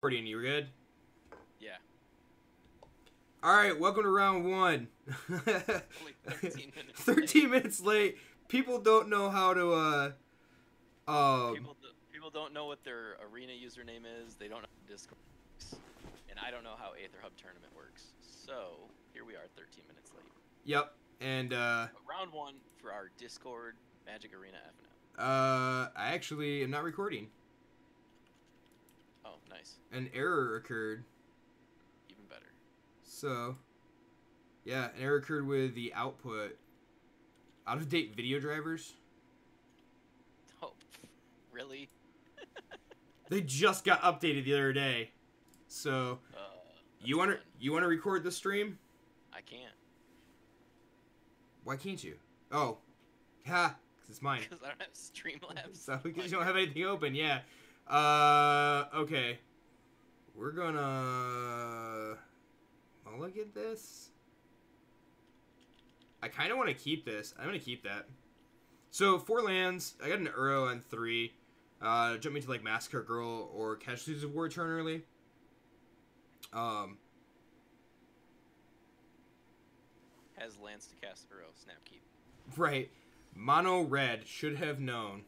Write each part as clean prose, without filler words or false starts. Recording, you were good? Yeah. Alright, welcome to round one. Only 13 minutes 13 late. Minutes late. People don't know how to, people don't know what their arena username is. They don't know how Discord works. And I don't know how Aether Hub Tournament works. So, here we are 13 minutes late. Yep. And, but round one for our Discord Magic Arena FNF. I actually am not recording. Oh, nice. An error occurred. Even better. So, yeah, an error occurred with the output. Out-of-date video drivers. Oh, really? They just got updated the other day. So, you wanna record the stream? I can't. Why can't you? Oh, ha, because it's mine. Because I don't have Streamlabs. So, because you don't have anything open, yeah. Okay. We're gonna look at this. I kind of want to keep this. I'm gonna keep that. So 4 lands. I got an Uro on 3. Jump me to like Massacre Girl or Casualties of War turn early. Has lands to cast Uro. Snap keep. Right. Mono red should have known.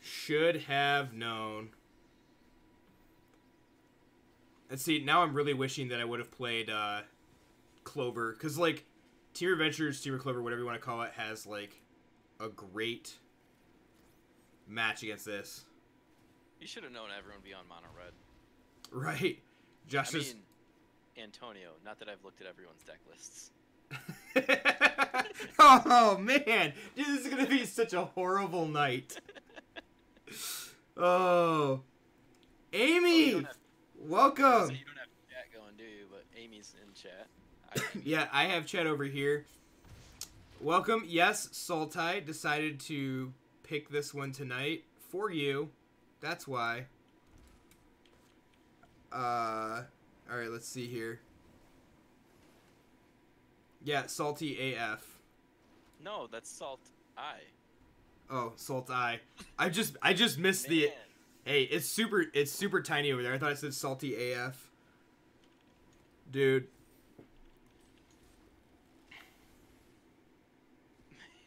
Should have known. Let's see, now I'm really wishing that I would have played Clover, because like Team Adventures, Team Clover, whatever you want to call it, has like a great match against this. You should have known everyone beyond mono red. Right. Josh, I mean, Antonio, not that I've looked at everyone's deck lists. Oh man, dude, this is gonna be such a horrible night. Oh, Amy, oh, welcome. So you don't have chat going, do you? But Amy's in chat. Yeah, I have chat over here. Welcome. Yes, Sultai decided to pick this one tonight for you. That's why. All right, let's see here. Yeah, salty AF. No, that's salt I. Oh, Sultai. I just missed the. Hey, it's super tiny over there. I thought it said salty AF. Dude.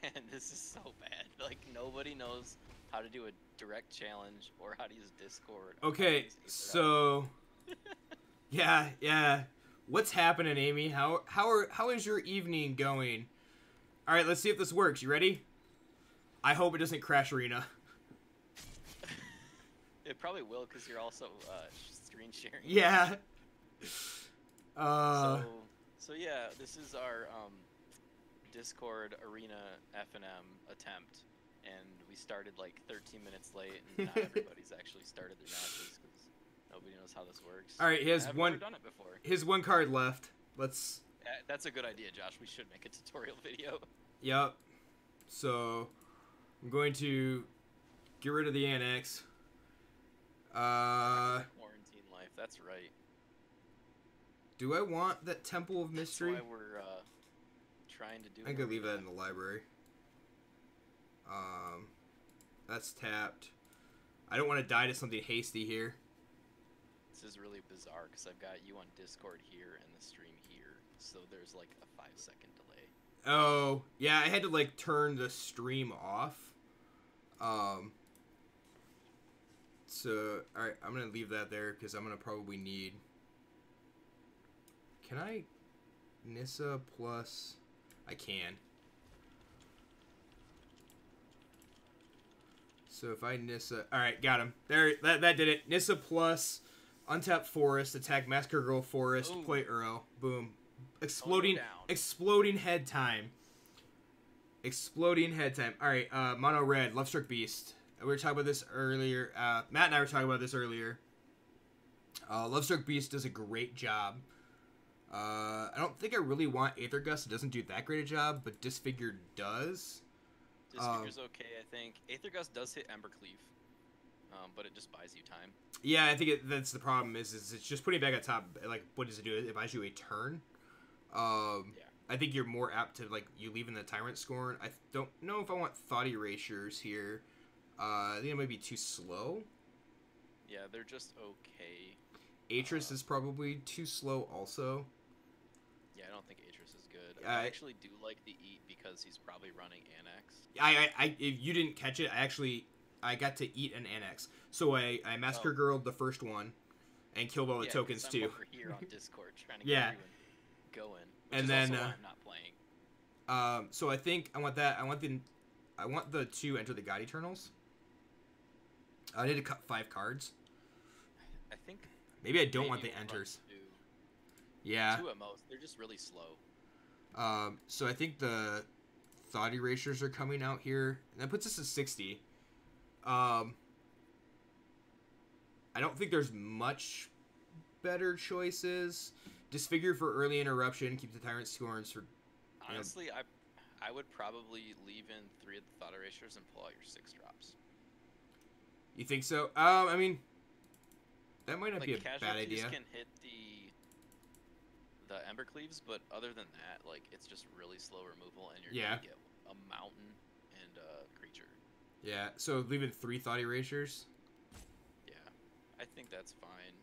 Man, this is so bad. Like nobody knows how to do a direct challenge or how to use Discord. Okay, so yeah. What's happening, Amy? How is your evening going? All right, let's see if this works. You ready? I hope it doesn't crash Arena. It probably will, because you're also screen sharing. Yeah. So yeah, this is our Discord Arena F&M attempt, and we started like 13 minutes late, and not everybody's actually started their matches, because nobody knows how this works. All right, he has one. Never done it before. His one card left. Let's. That's a good idea, Josh. We should make a tutorial video. Yep. So. I'm going to get rid of the Anax. Quarantine life, that's right. Do I want that Temple of Mystery? That's why we're trying to do. I could leave that in the library. That's tapped. I don't want to die to something hasty here. This is really bizarre because I've got you on Discord here and the stream here, so there's like a 5-second delay. Oh, yeah, I had to, like, turn the stream off. So, alright, I'm gonna leave that there, because I'm gonna probably need... Can I... Nissa plus... I can. So if I Nissa... Alright, got him. There, that did it. Nissa plus... Untap Forest, attack Massacre Girl Forest, ooh. Play Uro. Boom. Exploding head time. Exploding head time. All right, mono red, love struck beast. We were talking about this earlier. Matt and I were talking about this earlier. Love struck beast does a great job. I don't think I really want Aether Gust. It doesn't do that great a job, but Disfigure does. Disfigure's okay, I think. Aether Gust does hit Embercleave, but it just buys you time. Yeah, I think that's the problem. Is it's just putting it back on top. Like, what does it do? It buys you a turn. Yeah. I think you're more apt to, like, you leave in the Tyrant Scorn. I don't know if I want Thought Erasures here. I think it might be too slow. Yeah, they're just okay. Atris is probably too slow also. Yeah, I don't think Atris is good. I actually do like the eat because he's probably running Anax. If you didn't catch it, I got to eat an Anax. So I Massacre Girl'd the first one and killed all the tokens too. Over here on Discord trying to get everyone going. And then I'm not playing. So I think I want that. I want the two Enter the God Eternals. I need to cut 5 cards. I think maybe I don't want the enters. Yeah. 2 at most. They're just really slow. So I think the Thought Erasures are coming out here. And that puts us at 60. I don't think there's much better choices. Disfigure for early interruption. Keep the Tyrant Scorns for... Honestly, I would probably leave in 3 of the Thought Erasures and pull out your 6 drops. You think so? I mean, that might not be a bad idea. Casualties can hit the Embercleaves, but other than that, like, it's just really slow removal, and you're gonna get a mountain and a creature. Yeah, so leaving 3 Thought Erasures? Yeah, I think that's fine.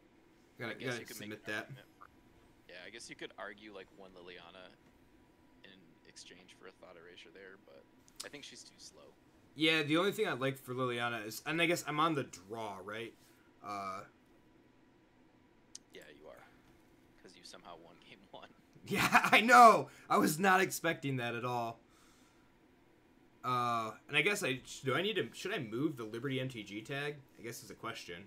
I guess you could submit that. Yeah, I guess you could argue, like, 1 Liliana in exchange for a Thought Erasure there, but I think she's too slow. Yeah, the only thing I'd like for Liliana is... And I guess I'm on the draw, right? Yeah, you are. Because you somehow won game 1. Yeah, I know! I was not expecting that at all. And I guess I... Do I need to... Should I move the Liberty MTG tag? I guess is a question.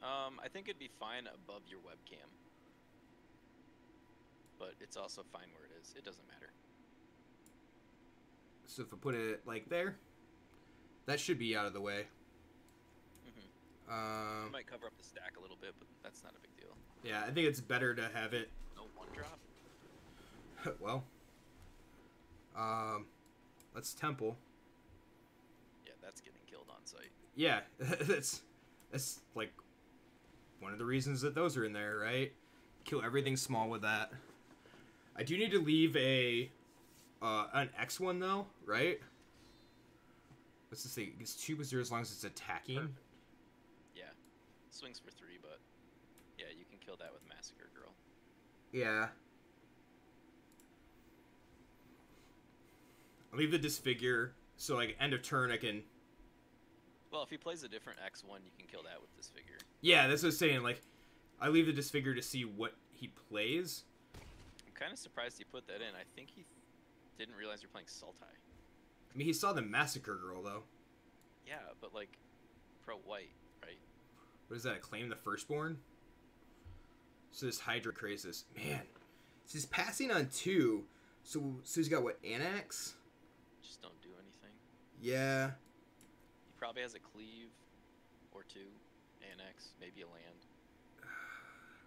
I think it'd be fine above your webcam. But it's also fine where it is. It doesn't matter. So if I put it like there, that should be out of the way. Mm-hmm. It might cover up the stack a little bit, but that's not a big deal. Yeah, I think it's better to have it. No 1-drop. Well, let's temple. Yeah, that's getting killed on site. Yeah, that's like one of the reasons that those are in there, right? Kill everything small with that. I do need to leave a. An X1 though, right? What's this thing? It's 2/0 as long as it's attacking. Perfect. Yeah, swings for 3, but yeah, you can kill that with Massacre Girl. Yeah. I'll leave the Disfigure, so like end of turn I can. Well, if he plays a different X1, you can kill that with Disfigure. Yeah, that's what I was saying. Like, I leave the Disfigure to see what he plays. I'm kind of surprised he put that in. I think he. Didn't realize you're playing Sultai. I mean, he saw the Massacre Girl, though. Yeah, but, like, pro-white, right? What is that, Claim the Firstborn? So this Hydroid Krasis. Man, so he's passing on 2. So he's got, what, Anax? Just don't do anything. Yeah. He probably has a Cleave or 2, Anax, maybe a land.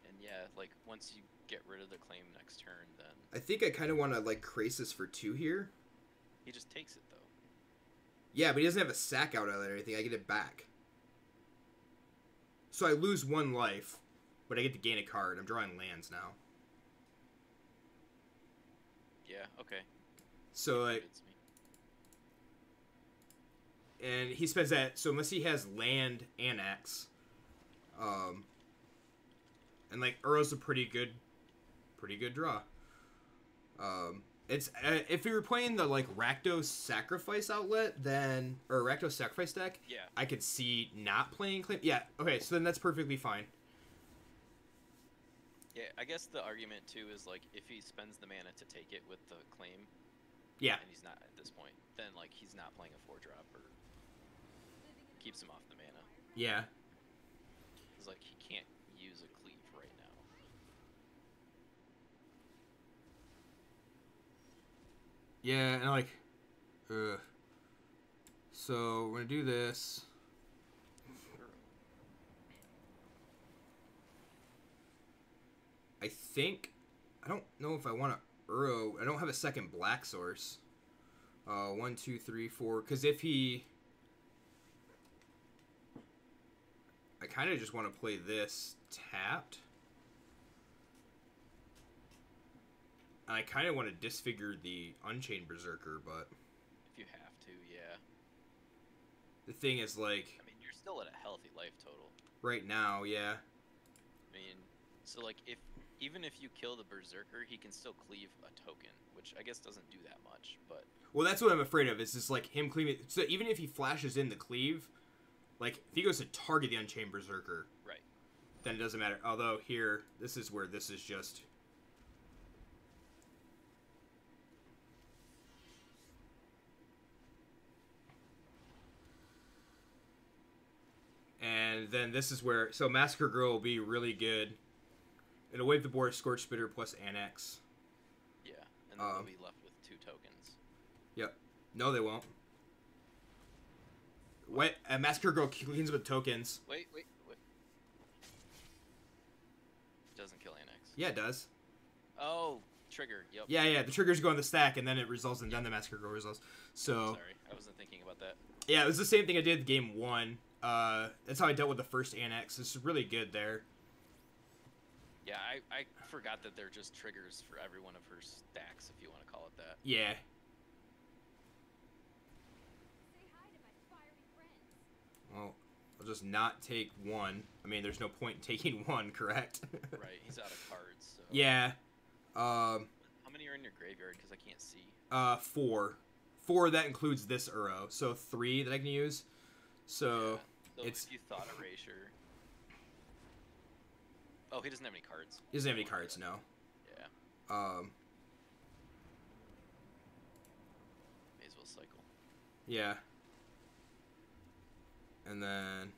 And, yeah, like, once you... get rid of the claim next turn, then. I think I kind of want to, like, Krasis for 2 here. He just takes it, though. Yeah, but he doesn't have a sack out of it or anything. I get it back. So I lose 1 life, but I get to gain a card. I'm drawing lands now. Yeah, okay. So, like... And he spends that... So unless he has land and Anax, and, like, Uro's a pretty good draw. It's if we were playing the, like, Rakdos Sacrifice outlet, then... Or Rakdos Sacrifice deck, yeah. I could see not playing Claim... Yeah, okay, so then that's perfectly fine. Yeah, I guess the argument, too, is, like, if he spends the mana to take it with the Claim... Yeah. And he's not at this point, then, like, he's not playing a 4-drop or... Keeps him off the mana. Yeah. It's like, he can't use a Cleave right now. Yeah, and like, so we're gonna do this. I think I don't know if I want to Uro. I don't have a second black source. 1, 2, 3, 4. Because if he. I kind of just want to play this tapped. And I kind of want to disfigure the Unchained Berserker, but... If you have to, yeah. The thing is, like... I mean, still at a healthy life total. Right now, yeah. I mean, so like even if you kill the Berserker, he can still cleave a token, which I guess doesn't do that much, but... Well, that's what I'm afraid of, is just like him cleaving... So even if he flashes in the cleave, like if he goes to target the Unchained Berserker, right, then it doesn't matter. Although here, this is where this is just... And then this is where... So Massacre Girl will be really good. It'll wave the board, Scorch Spitter plus Anax. Yeah, and then they'll be left with 2 tokens. Yep. No, they won't. What? Massacre Girl cleans with tokens. Wait. Doesn't kill Anax. Yeah, it does. Oh, trigger. Yep. Yeah. The triggers go on the stack, and then it results, and then the Massacre Girl results. So... Sorry, I wasn't thinking about that. Yeah, it was the same thing I did in game 1. That's how I dealt with the first Anax. It's really good there. Yeah, I forgot that they're just triggers for every one of her stacks, if you want to call it that. Yeah. Say hi to my fiery friends. Well, I'll just not take one. I mean, there's no point in taking one, correct? Right, he's out of cards. So. Yeah. How many are in your graveyard? Because I can't see. 4. 4, that includes this Uro. So 3 that I can use. So, yeah. So it's... if you Thought Erasure. Oh, he doesn't have any cards. He doesn't have any cards, no. Yeah. May as well cycle. Yeah. And then...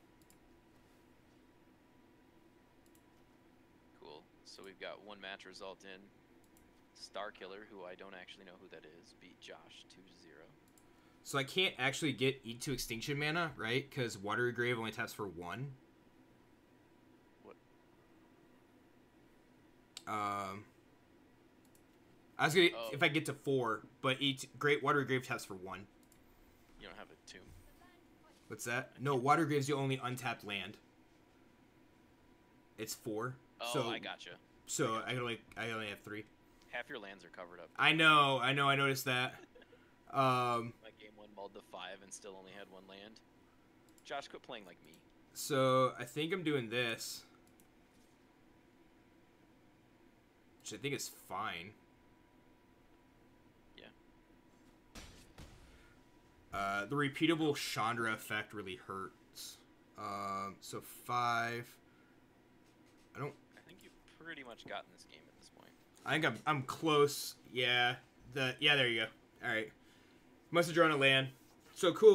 Cool. So we've got one match result in. Star Killer, who I don't actually know who that is, beat Josh 2-0. So I can't actually get E to Extinction mana, right? Because Watery Grave only taps for 1. I was gonna if I get to 4, but Great Watery Grave taps for 1. You don't have a tomb. What's that? No, Watery Grave's the only untapped land. It's 4. Oh, so, I gotcha. So I only have 3. Half your lands are covered up. I know. I noticed that. My game 1 mulled to 5 and still only had 1 land. Josh, quit playing like me. So I think I'm doing this. Which I think is fine. Yeah. The repeatable Chandra effect really hurts. So 5. I don't. I think you've pretty much gotten this game at this point. I think I'm close. Yeah. There you go. All right. Must have drawn a land. So cool.